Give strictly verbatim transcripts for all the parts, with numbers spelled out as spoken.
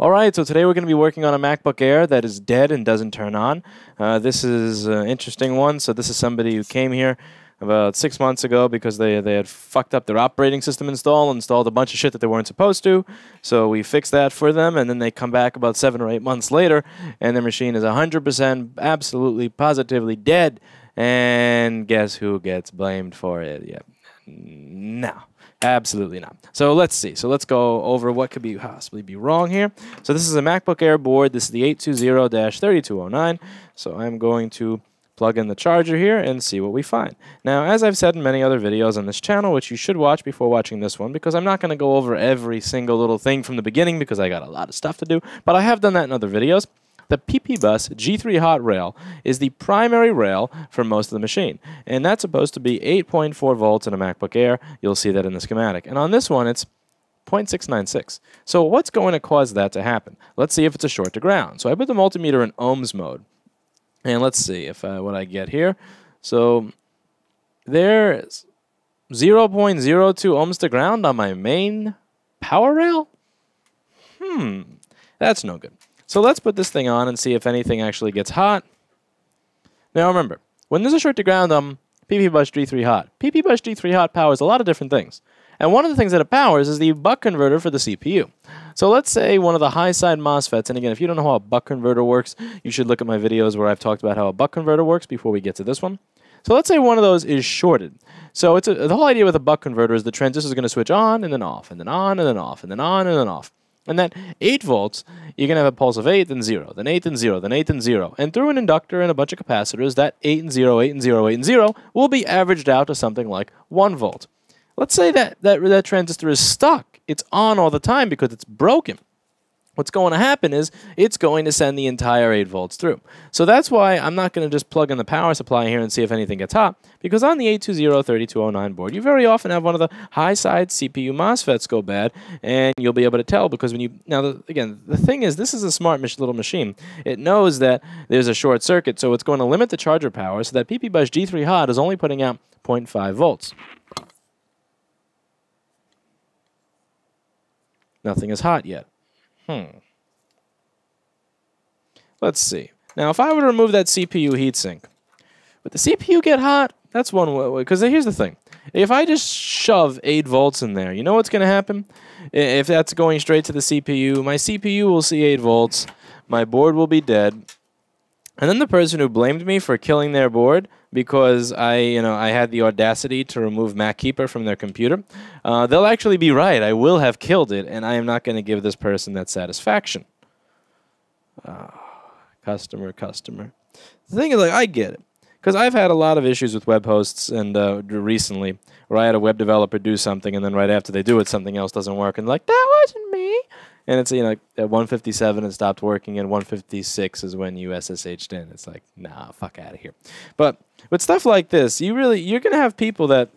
All right, so today we're going to be working on a MacBook Air that is dead and doesn't turn on. Uh, this is an interesting one. So this is somebody who came here about six months ago because they, they had fucked up their operating system install, installed a bunch of shit that they weren't supposed to. So we fixed that for them, and then they come back about seven or eight months later, and their machine is one hundred percent absolutely, positively dead. And guess who gets blamed for it? Yeah. No. Absolutely not. So let's see. So let's go over what could be possibly be wrong here. So this is a MacBook Air board. This is the eight twenty thirty-two oh nine. So I'm going to plug in the charger here and see what we find. Now, as I've said in many other videos on this channel, which you should watch before watching this one, because I'm not going to go over every single little thing from the beginning because I got a lot of stuff to do, but I have done that in other videos. The P P bus G three hot rail is the primary rail for most of the machine, and that's supposed to be eight point four volts in a MacBook Air. You'll see that in the schematic. And on this one, it's zero point six nine six. So what's going to cause that to happen? Let's see if it's a short to ground. So I put the multimeter in ohms mode, and let's see if I, what I get here. So there's zero point zero two ohms to ground on my main power rail? Hmm, that's no good. So let's put this thing on and see if anything actually gets hot. Now remember, when there's a short to ground on um, PPBush D three Hot, PPBush D three Hot powers a lot of different things. And one of the things that it powers is the buck converter for the C P U. So let's say one of the high side MOSFETs, and again, if you don't know how a buck converter works, you should look at my videos where I've talked about how a buck converter works before we get to this one. So let's say one of those is shorted. So it's a, the whole idea with a buck converter is the transistor is going to switch on and then off, and then on and then off, and then on and then off. And that eight volts, you're going to have a pulse of eight, then zero, then eight, then zero, then eight, then zero. And through an inductor and a bunch of capacitors, that eight and zero, eight and zero, eight and zero will be averaged out to something like one volt. Let's say that, that that transistor is stuck. It's on all the time because it's broken. What's going to happen is it's going to send the entire eight volts through. So that's why I'm not going to just plug in the power supply here and see if anything gets hot, because on the eight twenty thirty-two oh nine board, you very often have one of the high-side C P U MOSFETs go bad, and you'll be able to tell because when you... Now, the, again, the thing is, this is a smart little machine. It knows that there's a short circuit, so it's going to limit the charger power so that PPBush G three Hot is only putting out zero point five volts. Nothing is hot yet. Hmm. Let's see. Now, if I were to remove that C P U heatsink, would the C P U get hot? That's one way. Because here's the thing. If I just shove eight volts in there, you know what's going to happen? If that's going straight to the C P U, my C P U will see eight volts, my board will be dead, and then the person who blamed me for killing their board because I, you know, I had the audacity to remove Mac Keeper from their computer, uh, they'll actually be right. I will have killed it, and I am not going to give this person that satisfaction. Oh, customer, customer. The thing is, like, I get it. Because I've had a lot of issues with web hosts and uh, recently where I had a web developer do something, and then right after they do it, something else doesn't work. And like, that wasn't me. And it's, you know, at one fifty-seven it stopped working, and one fifty-six is when you S S H'd in. It's like, nah, fuck out of here. But with stuff like this, you really, you're going to have people that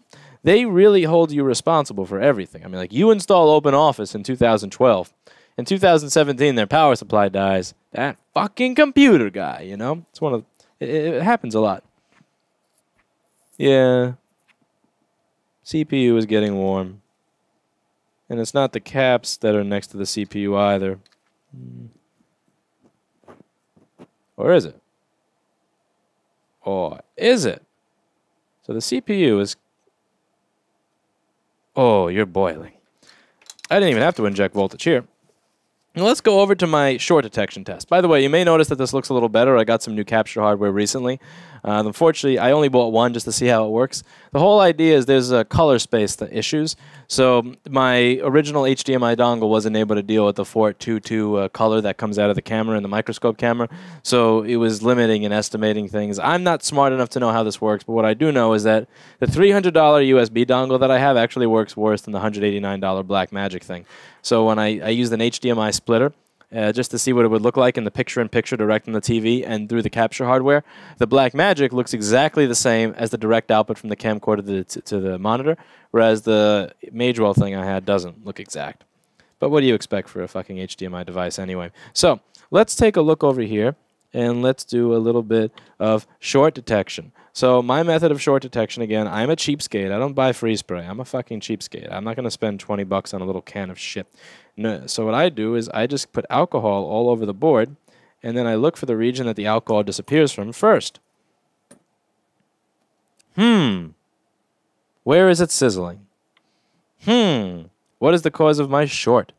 they really hold you responsible for everything. I mean, like, you install OpenOffice in two thousand twelve. In two thousand seventeen, their power supply dies. That fucking computer guy, you know? It's one of, it, it happens a lot. Yeah, C P U is getting warm. And it's not the caps that are next to the C P U either. Or is it? Or is it? So the C P U is... Oh, you're boiling. I didn't even have to inject voltage here. Now let's go over to my short detection test. By the way, you may notice that this looks a little better. I got some new capture hardware recently. Uh, unfortunately, I only bought one just to see how it works. The whole idea is there's uh, color space issues. So my original H D M I dongle wasn't able to deal with the four twenty-two uh, color that comes out of the camera and the microscope camera. So it was limiting and estimating things. I'm not smart enough to know how this works, but what I do know is that the three hundred dollar U S B dongle that I have actually works worse than the one hundred eighty-nine dollar Blackmagic thing. So when I, I used an H D M I splitter uh, just to see what it would look like in the picture-in-picture direct on the T V and through the capture hardware, the Blackmagic looks exactly the same as the direct output from the camcorder to the, to the monitor, whereas the Magewell thing I had doesn't look exact. But what do you expect for a fucking H D M I device anyway? So let's take a look over here, and let's do a little bit of short detection. So my method of short detection, again, I'm a cheapskate. I don't buy free spray. I'm a fucking cheapskate. I'm not going to spend twenty bucks on a little can of shit. No. So what I do is I just put alcohol all over the board, and then I look for the region that the alcohol disappears from first. Hmm. Where is it sizzling? Hmm. What is the cause of my short?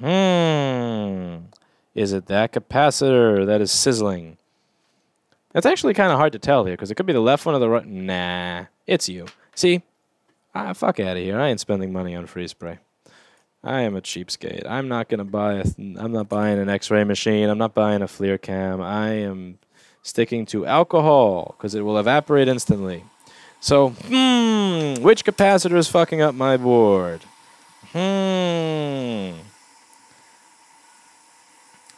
Hmm. Is it that capacitor that is sizzling? That's actually kind of hard to tell here, because it could be the left one or the right. Nah, it's you. See? Ah, fuck out of here. I ain't spending money on free spray. I am a cheapskate. I'm not going to buy a... Th I'm not buying an x-ray machine. I'm not buying a FLIR cam. I am sticking to alcohol, because it will evaporate instantly. So, hmm, which capacitor is fucking up my board? Hmm...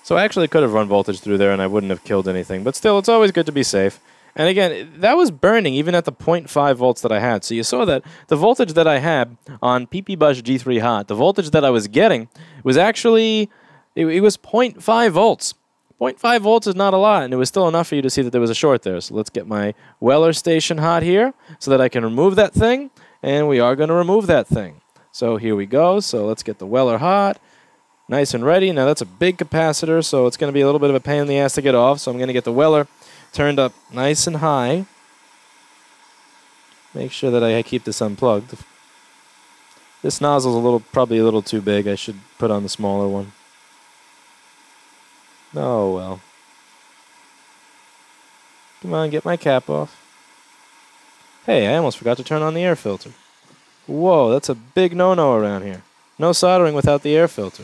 So I actually could have run voltage through there and I wouldn't have killed anything. But still, it's always good to be safe. And again, that was burning even at the zero point five volts that I had. So you saw that the voltage that I had on PPBush G three Hot, the voltage that I was getting was actually, it, it was zero point five volts. zero point five volts is not a lot, and it was still enough for you to see that there was a short there. So let's get my Weller station hot here so that I can remove that thing. And we are going to remove that thing. So here we go. So let's get the Weller hot. Nice and ready. Now that's a big capacitor, so it's going to be a little bit of a pain in the ass to get off. So I'm going to get the Weller turned up nice and high. Make sure that I keep this unplugged. This nozzle's a little, probably a little too big. I should put on the smaller one. Oh well. Come on, get my cap off. Hey, I almost forgot to turn on the air filter. Whoa, that's a big no-no around here. No soldering without the air filter.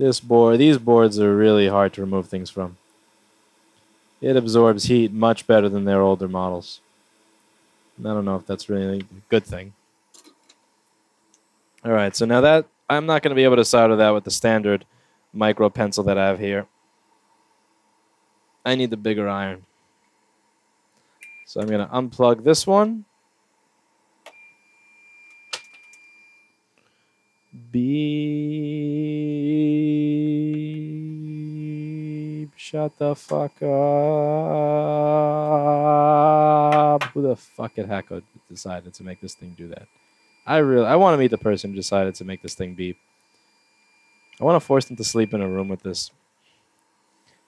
This board, these boards are really hard to remove things from. It absorbs heat much better than their older models. And I don't know if that's really a good thing. All right, so now that I'm not going to be able to solder that with the standard micro pencil that I have here. I need the bigger iron. So I'm going to unplug this one. Beep. Shut the fuck up. Who the fuck at Hakko decided to make this thing do that? I really, I want to meet the person who decided to make this thing beep. I want to force them to sleep in a room with this.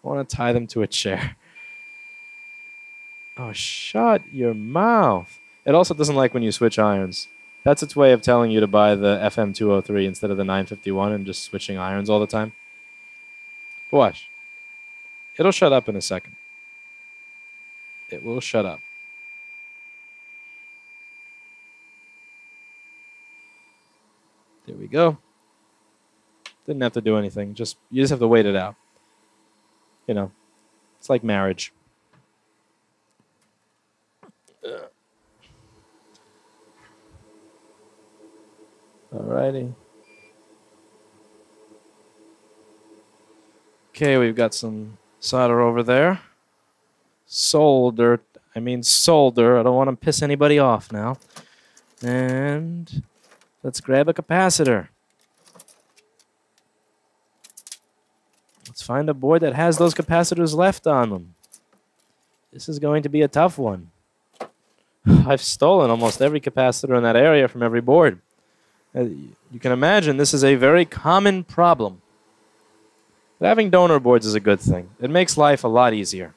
I want to tie them to a chair. Oh, shut your mouth. It also doesn't like when you switch irons. That's its way of telling you to buy the F M two oh three instead of the nine fifty-one and just switching irons all the time. But watch. It'll shut up in a second. It will shut up. There we go. Didn't have to do anything. Just you just have to wait it out. You know, it's like marriage. Ugh. Alrighty. Okay, we've got some solder over there. Solder. I mean solder. I don't want to piss anybody off now. And let's grab a capacitor. Let's find a board that has those capacitors left on them. This is going to be a tough one. I've stolen almost every capacitor in that area from every board. You can imagine this is a very common problem. But having donor boards is a good thing. It makes life a lot easier.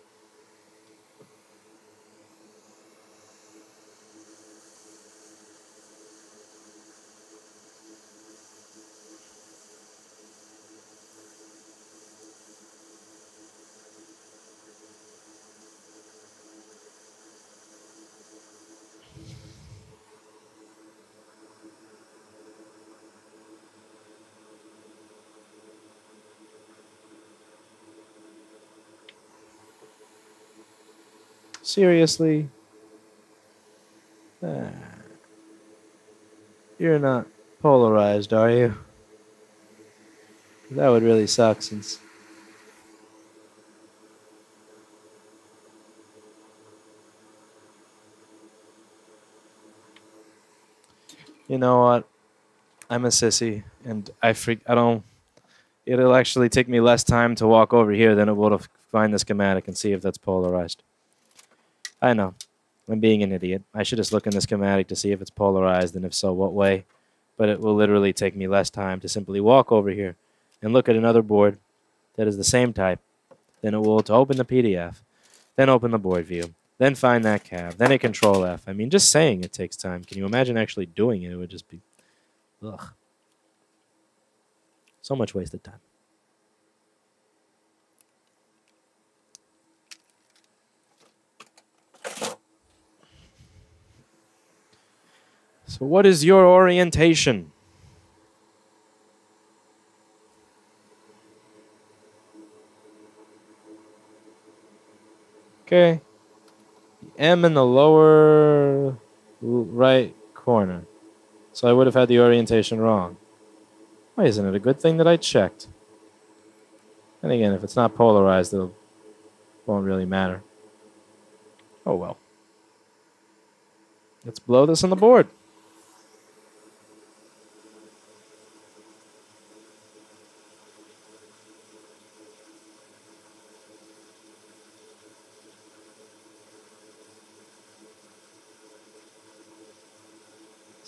Seriously? Ah. You're not polarized, are you? That would really suck since you know what? I'm a sissy, and I freak. I don't. It'll actually take me less time to walk over here than it will to find the schematic and see if that's polarized. I know. I'm being an idiot. I should just look in the schematic to see if it's polarized, and if so, what way. But it will literally take me less time to simply walk over here and look at another board that is the same type than it will to open the P D F, then open the board view, then find that cab, then a control F. I mean, just saying it takes time. Can you imagine actually doing it? It would just be, ugh. So much wasted time. So what is your orientation? Okay. The M in the lower right corner. So I would have had the orientation wrong. Why isn't it a good thing that I checked? And again, if it's not polarized, it won't really matter. Oh well. Let's blow this on the board.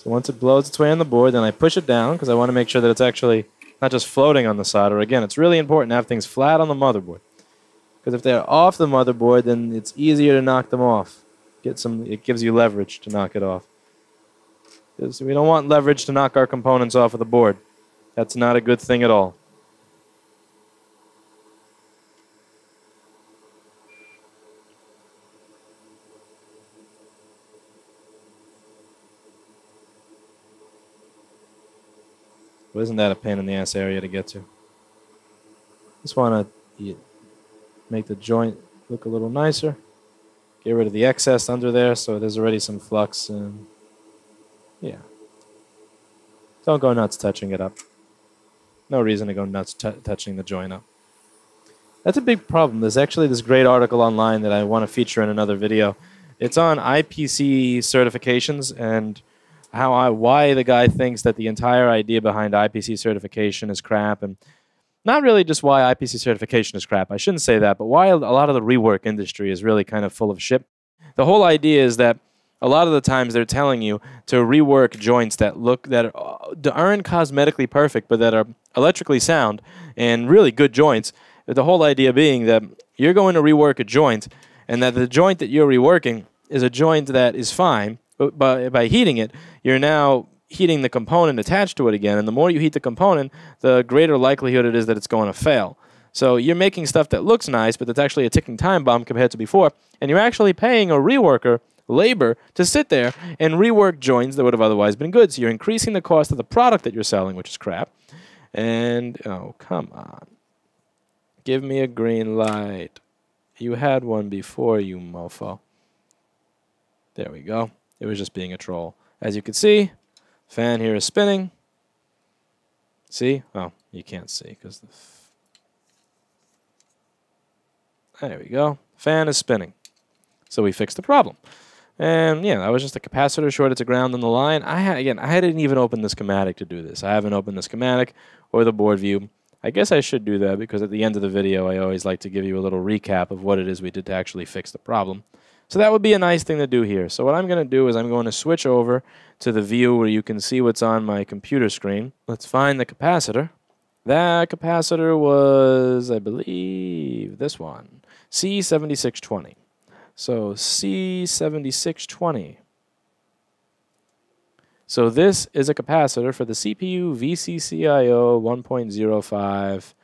Once it blows its way on the board, then I push it down because I want to make sure that it's actually not just floating on the solder. Again, it's really important to have things flat on the motherboard, because if they're off the motherboard, then it's easier to knock them off. Get some, it gives you leverage to knock it off. Because we don't want leverage to knock our components off of the board. That's not a good thing at all. Well, isn't that a pain in the ass area to get to? Just want to make the joint look a little nicer. Get rid of the excess under there so there's already some flux. And yeah. Don't go nuts touching it up. No reason to go nuts touching the joint up. That's a big problem. There's actually this great article online that I want to feature in another video. It's on I P C certifications and how I, why the guy thinks that the entire idea behind I P C certification is crap, and not really just why I P C certification is crap. I shouldn't say that, but why a lot of the rework industry is really kind of full of shit. The whole idea is that a lot of the times they're telling you to rework joints that look that aren't cosmetically perfect, but that are electrically sound and really good joints. The whole idea being that you're going to rework a joint, and that the joint that you're reworking is a joint that is fine. By, by heating it, you're now heating the component attached to it again, and the more you heat the component, the greater likelihood it is that it's going to fail. So you're making stuff that looks nice, but that's actually a ticking time bomb compared to before, and you're actually paying a reworker labor to sit there and rework joints that would have otherwise been good. So you're increasing the cost of the product that you're selling, which is crap. And, oh, come on. Give me a green light. You had one before, you mofo. There we go. It was just being a troll. As you can see, fan here is spinning. See? Oh, you can't see because the... F there we go. Fan is spinning. So we fixed the problem. And yeah, that was just a capacitor shorted to ground on the line. I ha Again, I didn't even open the schematic to do this. I haven't opened the schematic or the board view. I guess I should do that because at the end of the video, I always like to give you a little recap of what it is we did to actually fix the problem. So that would be a nice thing to do here. So what I'm going to do is I'm going to switch over to the view where you can see what's on my computer screen. Let's find the capacitor. That capacitor was, I believe, this one, C seventy-six twenty. So C seventy-six twenty. So this is a capacitor for the C P U V C C I O one point oh five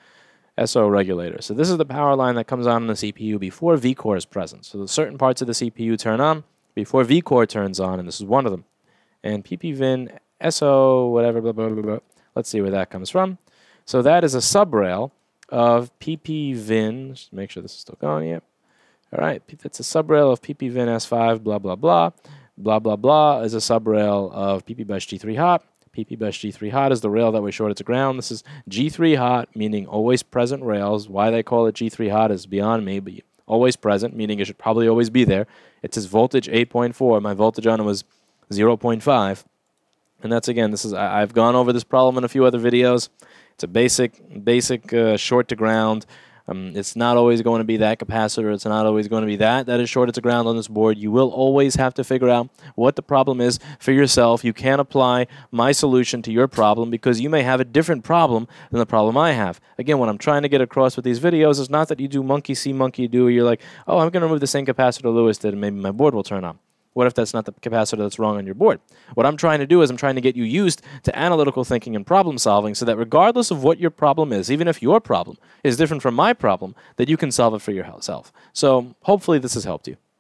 S O regulator. So this is the power line that comes on in the C P U before Vcore is present. So certain parts of the C P U turn on before Vcore turns on, and this is one of them. And P P Vin S O whatever, blah, blah, blah, blah. Let's see where that comes from. So that is a subrail of P P Vin. Just make sure this is still going. Yep. All right. That's a subrail of P P Vin S five, blah, blah, blah. Blah, blah, blah is a subrail of PPBush D three Hot. PPBush G three Hot is the rail that we shorted to ground. This is G three Hot, meaning always present rails. Why they call it G three Hot is beyond me, but always present, meaning it should probably always be there. It says voltage eight point four. My voltage on it was zero point five. And that's, again, this is, I, I've gone over this problem in a few other videos. It's a basic, basic uh, short to ground. Um, it's not always going to be that capacitor. It's not always going to be that. That is shorted to ground on this board. You will always have to figure out what the problem is for yourself. You can't apply my solution to your problem because you may have a different problem than the problem I have. Again, what I'm trying to get across with these videos is not that you do monkey see, monkey do. You're like, oh, I'm going to remove the same capacitor Lewis did and maybe my board will turn on. What if that's not the capacitor that's wrong on your board? What I'm trying to do is I'm trying to get you used to analytical thinking and problem solving so that regardless of what your problem is, even if your problem is different from my problem, that you can solve it for yourself. So hopefully this has helped you.